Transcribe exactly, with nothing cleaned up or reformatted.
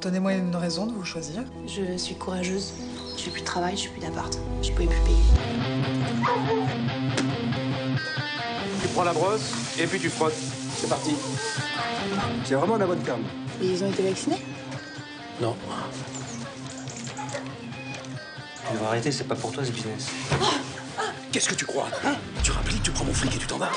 Donnez-moi une raison de vous choisir. Je suis courageuse. J'ai plus de travail, j'ai plus d'appart. Je pouvais plus payer. Tu prends la brosse et puis tu frottes. C'est parti. C'est vraiment de la bonne cam. Et ils ont été vaccinés? Non. On va arrêter, c'est pas pour toi ce business. Qu'est-ce que tu crois, hein? Tu rappelles, tu prends mon flic et tu t'en vas.